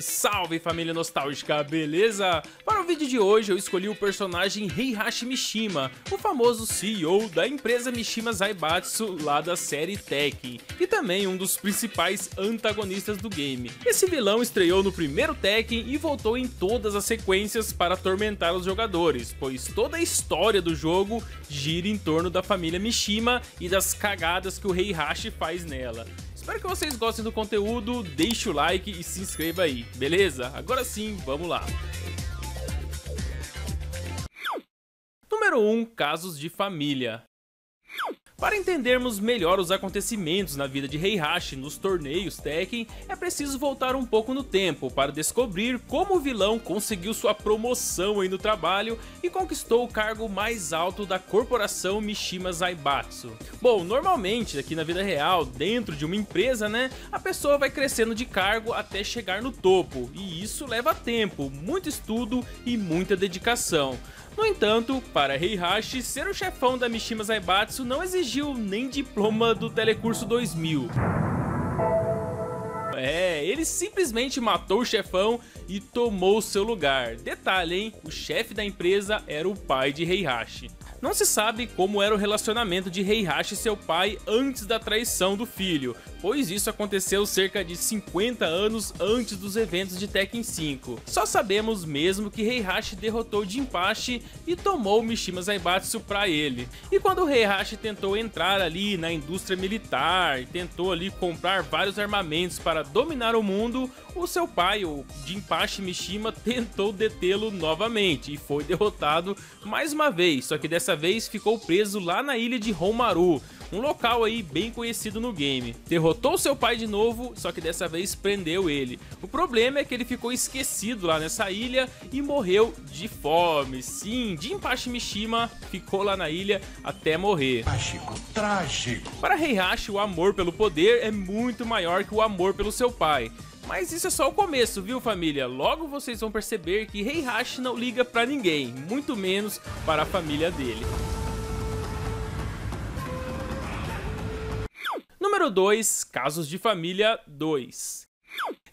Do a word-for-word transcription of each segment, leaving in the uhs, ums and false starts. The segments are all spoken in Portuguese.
Salve família nostálgica, beleza? Para o vídeo de hoje eu escolhi o personagem Heihachi Mishima, o famoso C E O da empresa Mishima Zaibatsu lá da série Tekken, e também um dos principais antagonistas do game. Esse vilão estreou no primeiro Tekken e voltou em todas as sequências para atormentar os jogadores, pois toda a história do jogo gira em torno da família Mishima e das cagadas que o Heihachi faz nela. Espero que vocês gostem do conteúdo, deixe o like e se inscreva aí, beleza? Agora sim, vamos lá! Número um. Casos de família. Para entendermos melhor os acontecimentos na vida de Heihachi nos torneios Tekken, é preciso voltar um pouco no tempo para descobrir como o vilão conseguiu sua promoção aí no trabalho e conquistou o cargo mais alto da corporação Mishima Zaibatsu. Bom, normalmente aqui na vida real, dentro de uma empresa, né, a pessoa vai crescendo de cargo até chegar no topo, e isso leva tempo, muito estudo e muita dedicação. No entanto, para Heihachi, ser o chefão da Mishima Zaibatsu não exigiu nem diploma do Telecurso dois mil. É, ele simplesmente matou o chefão e tomou seu lugar. Detalhe, hein? O chefe da empresa era o pai de Heihachi. Não se sabe como era o relacionamento de Heihachi e seu pai antes da traição do filho, pois isso aconteceu cerca de cinquenta anos antes dos eventos de Tekken cinco. Só sabemos mesmo que Heihachi derrotou Jinpachi e tomou Mishima Zaibatsu pra ele. E quando Heihachi tentou entrar ali na indústria militar, tentou ali comprar vários armamentos para dominar o mundo, o seu pai, o Jinpachi Mishima, tentou detê-lo novamente e foi derrotado mais uma vez, só que dessa Dessa vez ficou preso lá na ilha de Honmaru, um local aí bem conhecido no game. Derrotou seu pai de novo, só que dessa vez prendeu ele. O problema é que ele ficou esquecido lá nessa ilha e morreu de fome. Sim, Jinpachi Mishima ficou lá na ilha até morrer. Trágico, trágico. Para Heihachi, o amor pelo poder é muito maior que o amor pelo seu pai. Mas isso é só o começo, viu família? Logo vocês vão perceber que Heihachi não liga pra ninguém, muito menos para a família dele. Número dois. Casos de família dois.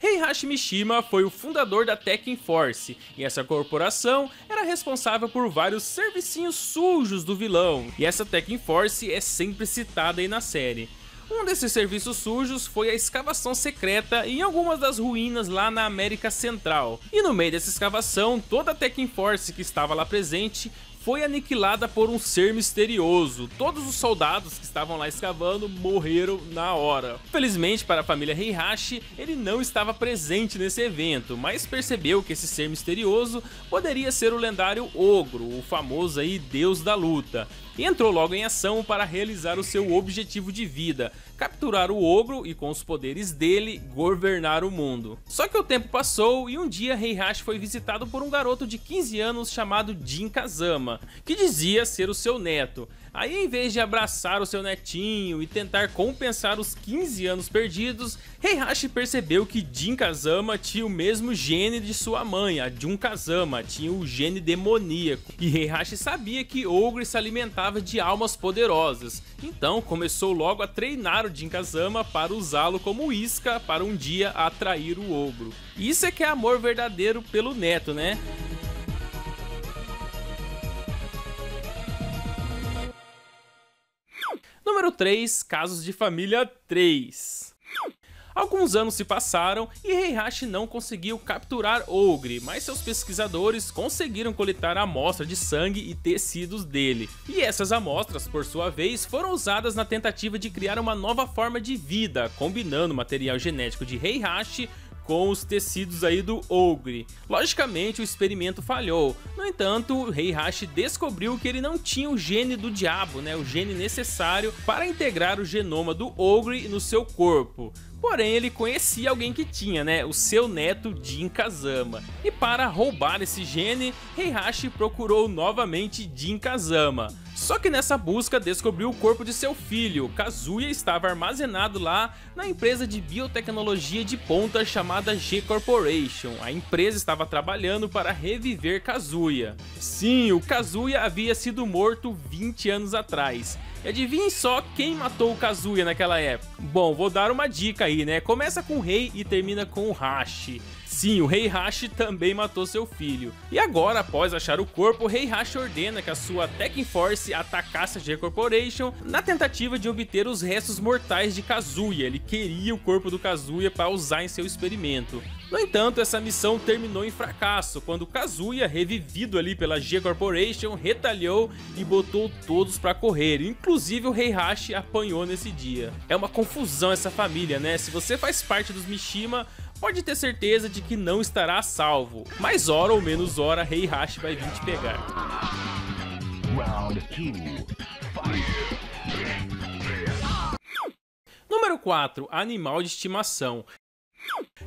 Heihachi Mishima foi o fundador da Tekken Force, e essa corporação era responsável por vários servicinhos sujos do vilão, e essa Tekken Force é sempre citada aí na série. Um desses serviços sujos foi a escavação secreta em algumas das ruínas lá na América Central, e no meio dessa escavação, toda a Tekken Force que estava lá presente foi aniquilada por um ser misterioso. Todos os soldados que estavam lá escavando morreram na hora. Felizmente para a família Heihachi, ele não estava presente nesse evento, mas percebeu que esse ser misterioso poderia ser o lendário Ogro, o famoso aí deus da luta, e entrou logo em ação para realizar o seu objetivo de vida: capturar o Ogro e, com os poderes dele, governar o mundo. Só que o tempo passou e um dia Heihachi foi visitado por um garoto de quinze anos chamado Jin Kazama, que dizia ser o seu neto. Aí, em vez de abraçar o seu netinho e tentar compensar os quinze anos perdidos, Heihachi percebeu que Jin Kazama tinha o mesmo gene de sua mãe, a Jun Kazama, tinha o gene demoníaco, e Heihachi sabia que Ogre se alimentava de almas poderosas, então começou logo a treinar o Jin Kazama para usá-lo como isca para um dia atrair o Ogro. Isso é que é amor verdadeiro pelo neto, né? Número três. Casos de família três. Alguns anos se passaram e Heihachi não conseguiu capturar Ogre, mas seus pesquisadores conseguiram coletar a amostra de sangue e tecidos dele. E essas amostras, por sua vez, foram usadas na tentativa de criar uma nova forma de vida, combinando o material genético de Heihachi com os tecidos aí do Ogre. Logicamente, o experimento falhou. No entanto, Heihachi descobriu que ele não tinha o gene do diabo, né, o gene necessário para integrar o genoma do Ogre no seu corpo. Porém, ele conhecia alguém que tinha, né, o seu neto Jin Kazama. E para roubar esse gene, Heihachi procurou novamente Jin Kazama. Só que nessa busca descobriu o corpo de seu filho. Kazuya estava armazenado lá na empresa de biotecnologia de ponta chamada G Corporation. A empresa estava trabalhando para reviver Kazuya. Sim, o Kazuya havia sido morto vinte anos atrás. E adivinhe só quem matou o Kazuya naquela época. Bom, vou dar uma dica aí, né? Começa com o rei e termina com o Hashi. Sim, o Heihachi também matou seu filho. E agora, após achar o corpo, o Heihachi ordena que a sua Tekken Force atacasse a G Corporation na tentativa de obter os restos mortais de Kazuya. Ele queria o corpo do Kazuya para usar em seu experimento. No entanto, essa missão terminou em fracasso, quando Kazuya, revivido ali pela G Corporation, retalhou e botou todos para correr. Inclusive o Heihachi apanhou nesse dia. É uma confusão essa família, né? Se você faz parte dos Mishima, pode ter certeza de que não estará a salvo, mas hora ou menos hora, Heihachi vai vir te pegar. Número quatro. Animal de estimação.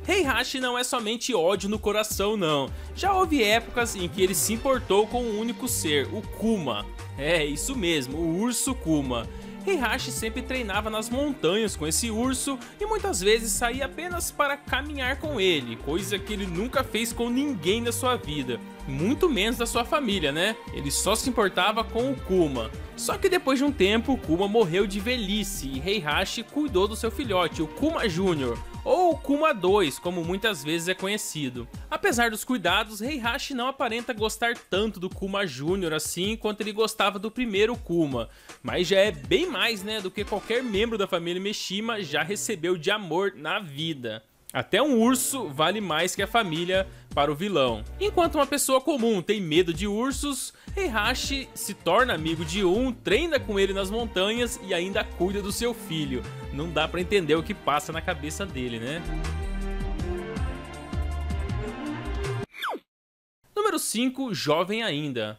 Heihachi não é somente ódio no coração não, já houve épocas em que ele se importou com um único ser, o Kuma. É, isso mesmo, o urso Kuma. Heihachi sempre treinava nas montanhas com esse urso e muitas vezes saía apenas para caminhar com ele, coisa que ele nunca fez com ninguém na sua vida, muito menos da sua família, né? Ele só se importava com o Kuma. Só que depois de um tempo, o Kuma morreu de velhice e Heihachi cuidou do seu filhote, o Kuma Júnior, ou Kuma dois, como muitas vezes é conhecido. Apesar dos cuidados, Heihachi não aparenta gostar tanto do Kuma Júnior assim quanto ele gostava do primeiro Kuma, mas já é bem mais, né, do que qualquer membro da família Mishima já recebeu de amor na vida. Até um urso vale mais que a família para o vilão. Enquanto uma pessoa comum tem medo de ursos, Heihachi se torna amigo de um, treina com ele nas montanhas e ainda cuida do seu filho. Não dá pra entender o que passa na cabeça dele, né? Número cinco. Jovem ainda.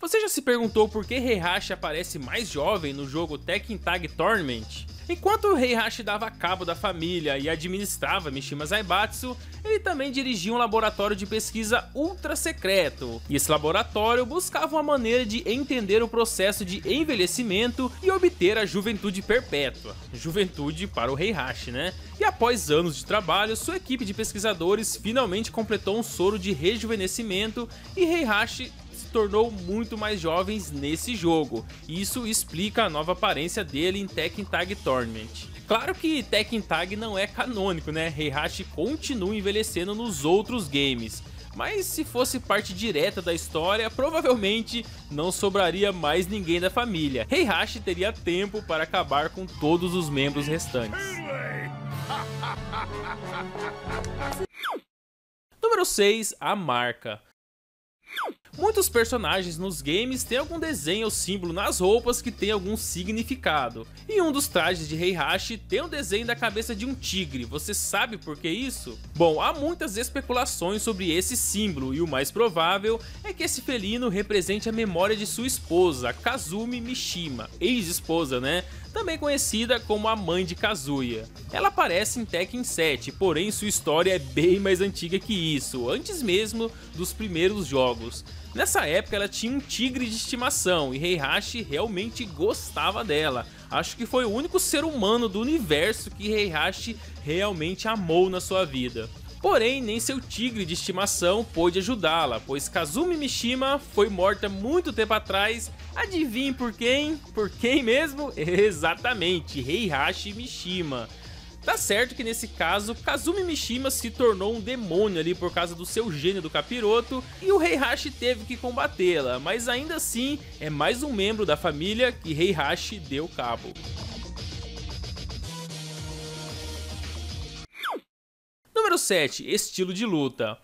Você já se perguntou por que Heihachi aparece mais jovem no jogo Tekken Tag Tournament? Enquanto Heihachi dava cabo da família e administrava Mishima Zaibatsu, ele também dirigia um laboratório de pesquisa ultra secreto. E esse laboratório buscava uma maneira de entender o processo de envelhecimento e obter a juventude perpétua. Juventude para o Heihachi, né? E após anos de trabalho, sua equipe de pesquisadores finalmente completou um soro de rejuvenescimento e Heihachi tornou muito mais jovens nesse jogo. Isso explica a nova aparência dele em Tekken Tag Tournament. Claro que Tekken Tag não é canônico, né? Heihachi continua envelhecendo nos outros games, mas se fosse parte direta da história, provavelmente não sobraria mais ninguém da família. Heihachi teria tempo para acabar com todos os membros restantes. Número seis. A marca. Muitos personagens nos games têm algum desenho ou símbolo nas roupas que tem algum significado. E um dos trajes de Heihachi tem um desenho da cabeça de um tigre. Você sabe por que isso? Bom, há muitas especulações sobre esse símbolo e o mais provável é que esse felino represente a memória de sua esposa, Kazumi Mishima, ex-esposa, né? Também conhecida como a mãe de Kazuya. Ela aparece em Tekken sete, porém sua história é bem mais antiga que isso, antes mesmo dos primeiros jogos. Nessa época ela tinha um tigre de estimação e Heihachi realmente gostava dela. Acho que foi o único ser humano do universo que Heihachi realmente amou na sua vida. Porém, nem seu tigre de estimação pôde ajudá-la, pois Kazumi Mishima foi morta muito tempo atrás. Adivinhe por quem? Por quem mesmo? Exatamente, Heihachi Mishima. Tá certo que nesse caso, Kazumi Mishima se tornou um demônio ali por causa do seu gênio do capiroto e o Heihachi teve que combatê-la, mas ainda assim é mais um membro da família que Heihachi deu cabo. Número sete. Estilo de luta.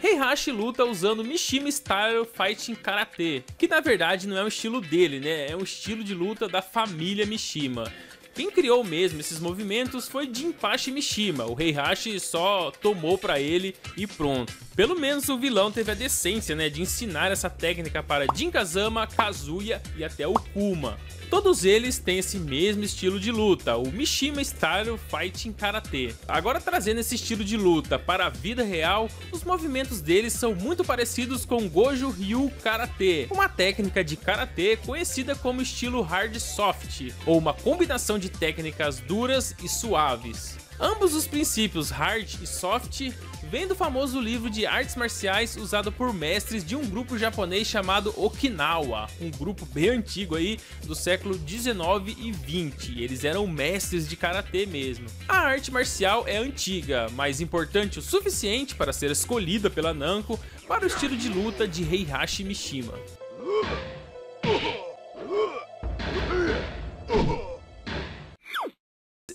Heihachi luta usando Mishima Style Fighting Karate, que na verdade não é um estilo dele, né? É um estilo de luta da família Mishima. Quem criou mesmo esses movimentos foi Jinpachi Mishima, o Heihachi só tomou pra ele e pronto. Pelo menos o vilão teve a decência, né, de ensinar essa técnica para Jin Kazama, Kazuya e até o Kuma. Todos eles têm esse mesmo estilo de luta, o Mishima Style Fighting Karate. Agora trazendo esse estilo de luta para a vida real, os movimentos deles são muito parecidos com Goju Ryu Karate, uma técnica de Karate conhecida como estilo Hard Soft, ou uma combinação de de técnicas duras e suaves. Ambos os princípios hard e soft vêm do famoso livro de artes marciais usado por mestres de um grupo japonês chamado Okinawa, um grupo bem antigo aí do século dezenove e vinte, eles eram mestres de karatê mesmo. A arte marcial é antiga, mas importante o suficiente para ser escolhida pela Namco para o estilo de luta de Heihachi Mishima.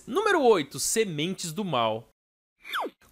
Número oito. Sementes do Mal.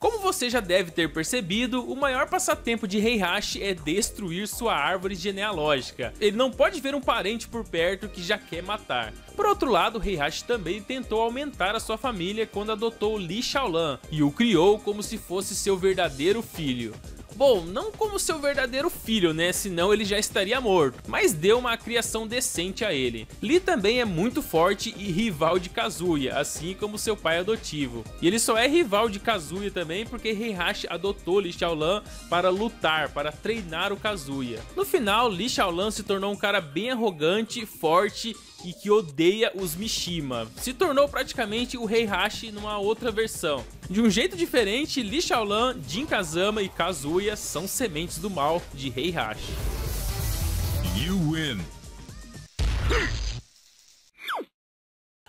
Como você já deve ter percebido, o maior passatempo de Heihachi é destruir sua árvore genealógica. Ele não pode ver um parente por perto que já quer matar. Por outro lado, Heihachi também tentou aumentar a sua família quando adotou Lee Chaolan e o criou como se fosse seu verdadeiro filho. Bom, não como seu verdadeiro filho, né, senão ele já estaria morto, mas deu uma criação decente a ele. Lee também é muito forte e rival de Kazuya, assim como seu pai adotivo. E ele só é rival de Kazuya também porque Heihachi adotou Lee Chaolan para lutar, para treinar o Kazuya. No final, Lee Chaolan se tornou um cara bem arrogante, forte e que odeia os Mishima. Se tornou praticamente o Heihachi numa outra versão. De um jeito diferente, Lee Chaolan, Jin Kazama e Kazuya são sementes do mal de Heihachi. You win.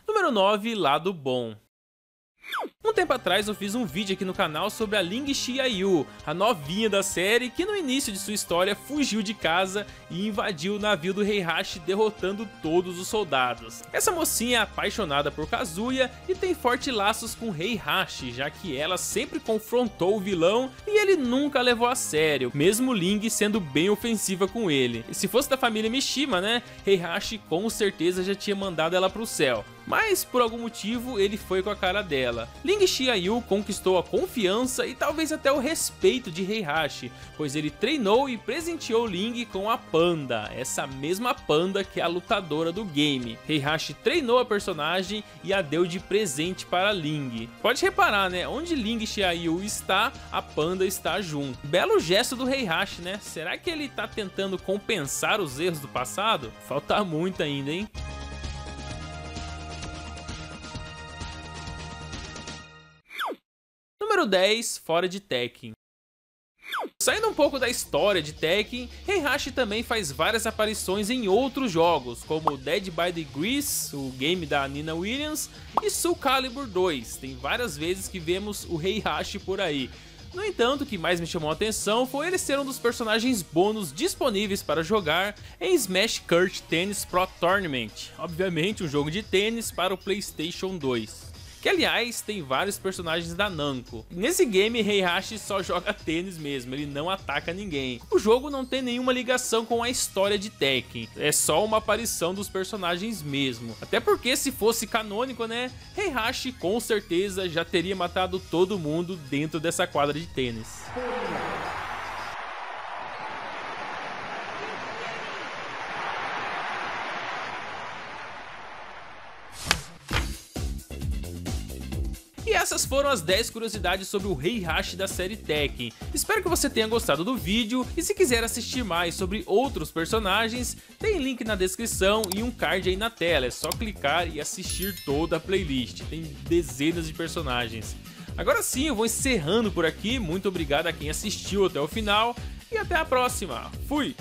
Número nove. Lado Bom. Um tempo atrás eu fiz um vídeo aqui no canal sobre a Ling Xiaoyu, a novinha da série que no início de sua história fugiu de casa e invadiu o navio do Heihachi derrotando todos os soldados. Essa mocinha é apaixonada por Kazuya e tem fortes laços com Heihachi, já que ela sempre confrontou o vilão e ele nunca a levou a sério, mesmo Ling sendo bem ofensiva com ele. E se fosse da família Mishima, né, Heihachi com certeza já tinha mandado ela pro céu. Mas por algum motivo ele foi com a cara dela. Ling Xiaoyu conquistou a confiança e talvez até o respeito de Heihachi, pois ele treinou e presenteou Ling com a Panda, essa mesma Panda que é a lutadora do game. Heihachi treinou a personagem e a deu de presente para Ling. Pode reparar, né? Onde Ling Xiaoyu está, a Panda está junto. Belo gesto do Heihachi, né? Será que ele está tentando compensar os erros do passado? Falta muito ainda, hein? Número dez. Fora de Tekken. Saindo um pouco da história de Tekken, Heihachi também faz várias aparições em outros jogos, como Dead by Degrees, o game da Nina Williams, e Soul Calibur dois, tem várias vezes que vemos o Heihachi por aí. No entanto, o que mais me chamou a atenção foi ele ser um dos personagens bônus disponíveis para jogar em Smash Court Tennis Pro Tournament, obviamente um jogo de tênis para o PlayStation dois. Que aliás tem vários personagens da Namco. Nesse game Heihachi só joga tênis mesmo, ele não ataca ninguém. O jogo não tem nenhuma ligação com a história de Tekken, é só uma aparição dos personagens mesmo. Até porque se fosse canônico, né, Heihachi com certeza já teria matado todo mundo dentro dessa quadra de tênis. E essas foram as dez curiosidades sobre o Heihachi da série Tekken. Espero que você tenha gostado do vídeo e se quiser assistir mais sobre outros personagens, tem link na descrição e um card aí na tela, é só clicar e assistir toda a playlist, tem dezenas de personagens. Agora sim, eu vou encerrando por aqui, muito obrigado a quem assistiu até o final e até a próxima, fui!